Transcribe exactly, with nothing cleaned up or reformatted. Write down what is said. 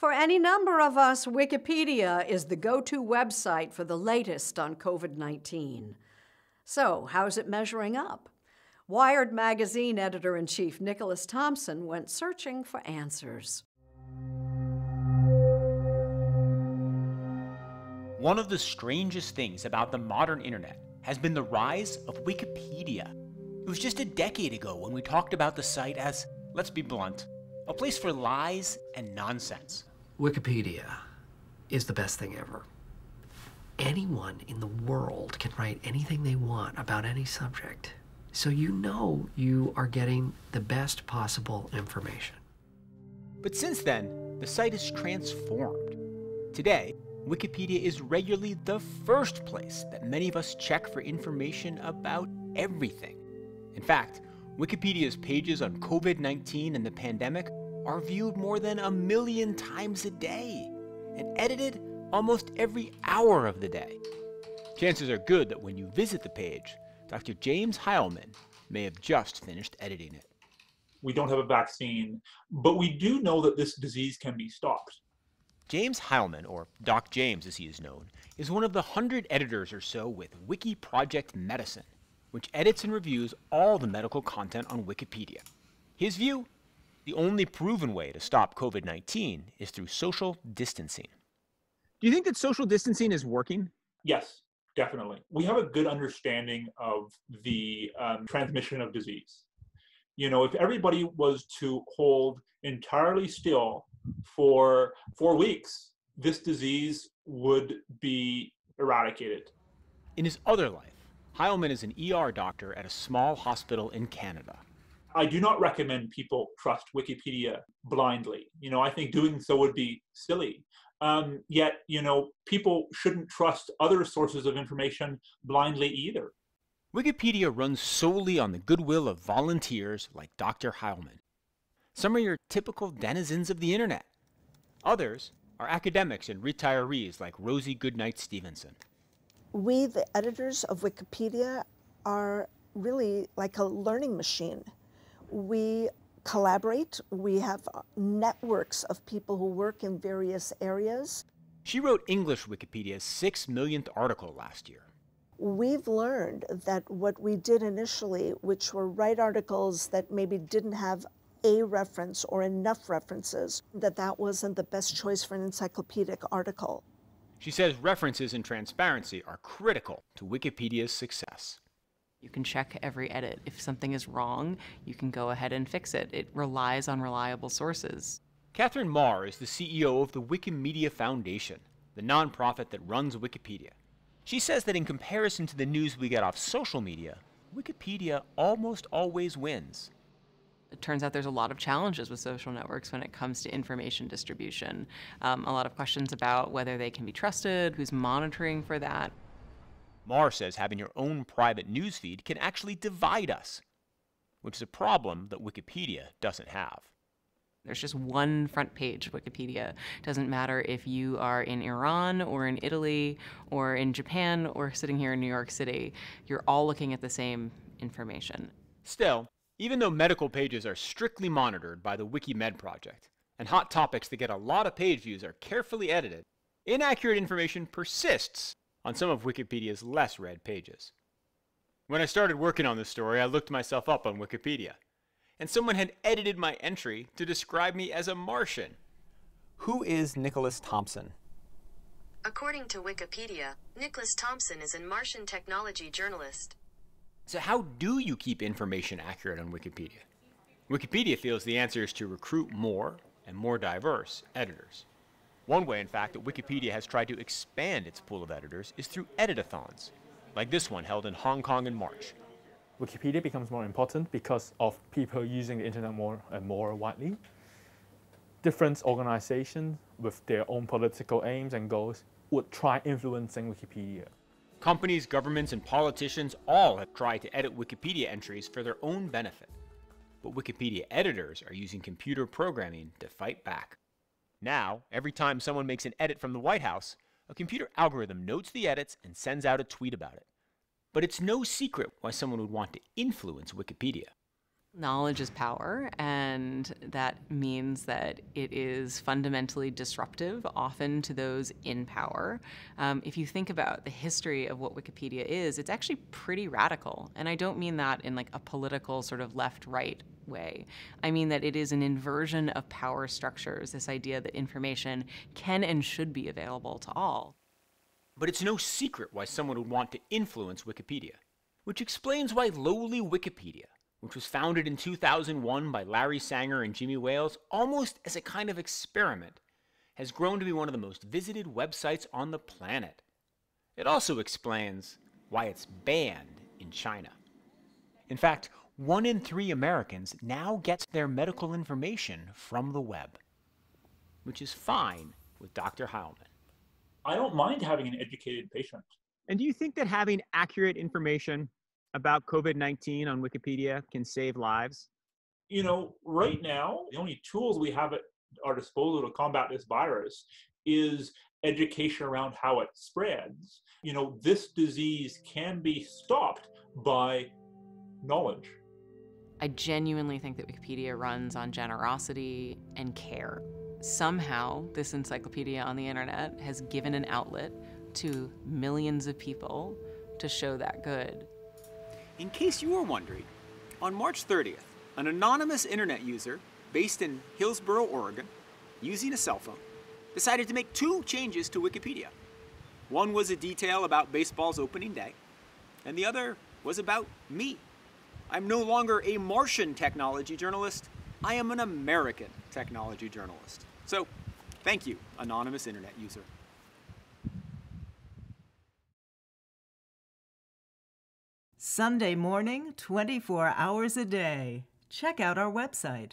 For any number of us, Wikipedia is the go-to website for the latest on COVID nineteen. So, how's it measuring up? Wired Magazine editor-in-chief Nicholas Thompson went searching for answers. One of the strangest things about the modern internet has been the rise of Wikipedia. It was just a decade ago when we talked about the site as, let's be blunt, a place for lies and nonsense. Wikipedia is the best thing ever. Anyone in the world can write anything they want about any subject, so you know you are getting the best possible information. But since then, the site has transformed. Today, Wikipedia is regularly the first place that many of us check for information about everything. In fact, Wikipedia's pages on COVID nineteen and the pandemic are viewed more than a million times a day and edited almost every hour of the day. Chances are good that when you visit the page, Doctor James Heilman may have just finished editing it. We don't have a vaccine, but we do know that this disease can be stopped. James Heilman, or Doc James as he is known, is one of the hundred editors or so with WikiProject Medicine, which edits and reviews all the medical content on Wikipedia. His view? The only proven way to stop COVID nineteen is through social distancing. Do you think that social distancing is working? Yes, definitely. We have a good understanding of the um, transmission of disease. You know, if everybody was to hold entirely still for four weeks, this disease would be eradicated. In his other life, Heilman is an E R doctor at a small hospital in Canada. I do not recommend people trust Wikipedia blindly. You know, I think doing so would be silly. Um, yet, you know, people shouldn't trust other sources of information blindly either. Wikipedia runs solely on the goodwill of volunteers like Doctor Heilman. Some are your typical denizens of the internet. Others are academics and retirees like Rosie Goodnight Stevenson. We, the editors of Wikipedia, are really like a learning machine. We collaborate. We have networks of people who work in various areas. She wrote English Wikipedia's six millionth article last year. We've learned that what we did initially, which were write articles that maybe didn't have a reference or enough references, that that wasn't the best choice for an encyclopedic article. She says references and transparency are critical to Wikipedia's success. You can check every edit. If something is wrong, you can go ahead and fix it. It relies on reliable sources. Katherine Maher is the C E O of the Wikimedia Foundation, the nonprofit that runs Wikipedia. She says that in comparison to the news we get off social media, Wikipedia almost always wins. It turns out there's a lot of challenges with social networks when it comes to information distribution. Um, a lot of questions about whether they can be trusted, who's monitoring for that. Maher says having your own private newsfeed can actually divide us, which is a problem that Wikipedia doesn't have. There's just one front page of Wikipedia. It doesn't matter if you are in Iran or in Italy or in Japan or sitting here in New York City. You're all looking at the same information. Still, even though medical pages are strictly monitored by the Wikimed Project, and hot topics that get a lot of page views are carefully edited, inaccurate information persists on some of Wikipedia's less read pages. When I started working on this story, I looked myself up on Wikipedia, and someone had edited my entry to describe me as a Martian. Who is Nicholas Thompson? According to Wikipedia, Nicholas Thompson is a Martian technology journalist. So how do you keep information accurate on Wikipedia? Wikipedia feels the answer is to recruit more and more diverse editors. One way, in fact, that Wikipedia has tried to expand its pool of editors is through edit-a-thons, like this one held in Hong Kong in March. Wikipedia becomes more important because of people using the internet more and more widely. Different organizations with their own political aims and goals would try influencing Wikipedia. Companies, governments, and politicians all have tried to edit Wikipedia entries for their own benefit. But Wikipedia editors are using computer programming to fight back. Now, every time someone makes an edit from the White House, a computer algorithm notes the edits and sends out a tweet about it. But it's no secret why someone would want to influence Wikipedia. Knowledge is power, and that means that it is fundamentally disruptive, often to those in power. Um, if you think about the history of what Wikipedia is, it's actually pretty radical. And I don't mean that in like a political sort of left-right way. I mean that it is an inversion of power structures, this idea that information can and should be available to all. But it's no secret why someone would want to influence Wikipedia, which explains why lowly Wikipedia, which was founded in two thousand one by Larry Sanger and Jimmy Wales almost as a kind of experiment, has grown to be one of the most visited websites on the planet. It also explains why it's banned in China. In fact, one in three Americans now gets their medical information from the web, which is fine with Doctor Heilman. I don't mind having an educated patient. And do you think that having accurate information about COVID nineteen on Wikipedia can save lives? You know, right now, the only tools we have at our disposal to combat this virus is education around how it spreads. You know, this disease can be stopped by knowledge. I genuinely think that Wikipedia runs on generosity and care. Somehow, this encyclopedia on the internet has given an outlet to millions of people to show that good. In case you were wondering, on March thirtieth, an anonymous internet user based in Hillsboro, Oregon, using a cell phone, decided to make two changes to Wikipedia. One was a detail about baseball's opening day, and the other was about me. I'm no longer a Martian technology journalist, I am an American technology journalist. So, thank you, anonymous internet user. Sunday morning, twenty-four hours a day. Check out our website,